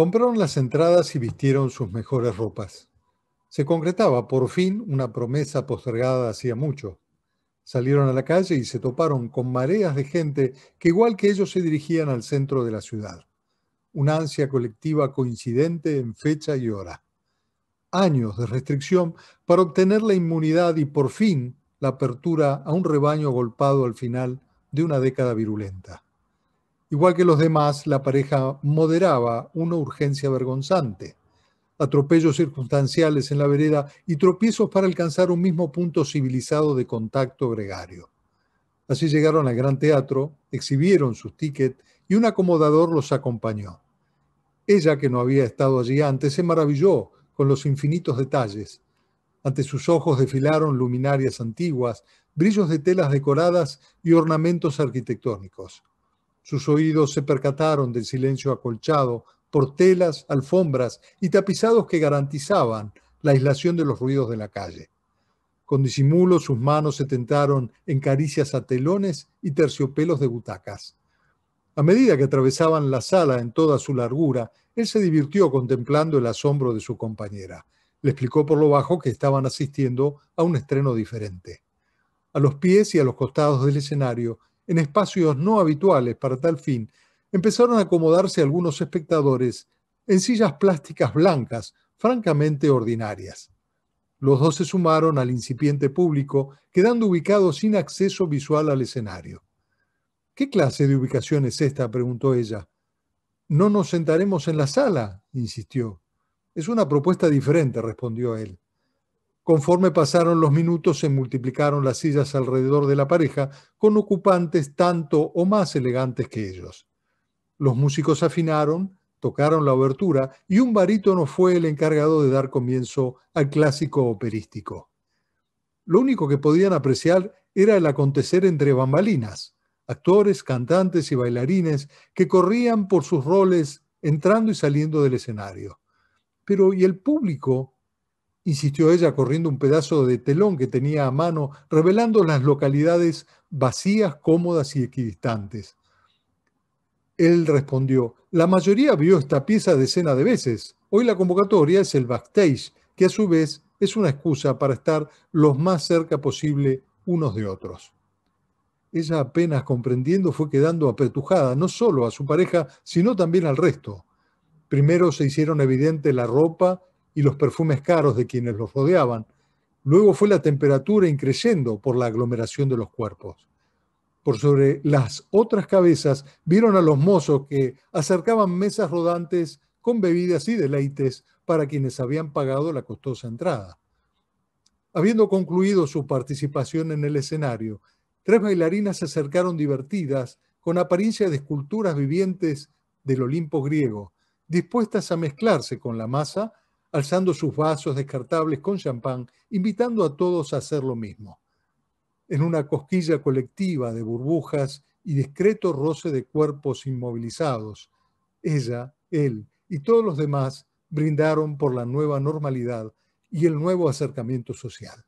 Compraron las entradas y vistieron sus mejores ropas. Se concretaba, por fin, una promesa postergada hacía mucho. Salieron a la calle y se toparon con mareas de gente que, igual que ellos, se dirigían al centro de la ciudad. Una ansia colectiva coincidente en fecha y hora. Años de restricción para obtener la inmunidad y, por fin, la apertura a un rebaño golpeado al final de una década virulenta. Igual que los demás, la pareja moderaba una urgencia vergonzante. Atropellos circunstanciales en la vereda y tropiezos para alcanzar un mismo punto civilizado de contacto gregario. Así llegaron al Gran Teatro, exhibieron sus tickets y un acomodador los acompañó. Ella, que no había estado allí antes, se maravilló con los infinitos detalles. Ante sus ojos desfilaron luminarias antiguas, brillos de telas decoradas y ornamentos arquitectónicos. Sus oídos se percataron del silencio acolchado por telas, alfombras y tapizados que garantizaban la aislación de los ruidos de la calle. Con disimulo sus manos se tentaron en caricias a telones y terciopelos de butacas. A medida que atravesaban la sala en toda su largura, él se divirtió contemplando el asombro de su compañera. Le explicó por lo bajo que estaban asistiendo a un estreno diferente. A los pies y a los costados del escenario, en espacios no habituales para tal fin, empezaron a acomodarse algunos espectadores en sillas plásticas blancas, francamente ordinarias. Los dos se sumaron al incipiente público, quedando ubicados sin acceso visual al escenario. «¿Qué clase de ubicación es esta?», preguntó ella. «No nos sentaremos en la sala», insistió. «Es una propuesta diferente», respondió él. Conforme pasaron los minutos, se multiplicaron las sillas alrededor de la pareja, con ocupantes tanto o más elegantes que ellos. Los músicos afinaron, tocaron la obertura y un barítono fue el encargado de dar comienzo al clásico operístico. Lo único que podían apreciar era el acontecer entre bambalinas, actores, cantantes y bailarines que corrían por sus roles entrando y saliendo del escenario. «Pero, ¿y el público?», insistió ella, corriendo un pedazo de telón que tenía a mano, revelando las localidades vacías, cómodas y equidistantes. Él respondió: «La mayoría vio esta pieza decena de veces. Hoy la convocatoria es el backstage, que a su vez es una excusa para estar los más cerca posible unos de otros». Ella, apenas comprendiendo, fue quedando apretujada no solo a su pareja, sino también al resto. Primero se hicieron evidente la ropa y los perfumes caros de quienes los rodeaban. Luego fue la temperatura increyendo por la aglomeración de los cuerpos. Por sobre las otras cabezas vieron a los mozos que acercaban mesas rodantes con bebidas y deleites para quienes habían pagado la costosa entrada. Habiendo concluido su participación en el escenario, tres bailarinas se acercaron divertidas, con apariencia de esculturas vivientes del Olimpo griego, dispuestas a mezclarse con la masa, alzando sus vasos descartables con champán, invitando a todos a hacer lo mismo. En una cosquilla colectiva de burbujas y discreto roce de cuerpos inmovilizados, ella, él y todos los demás brindaron por la nueva normalidad y el nuevo acercamiento social.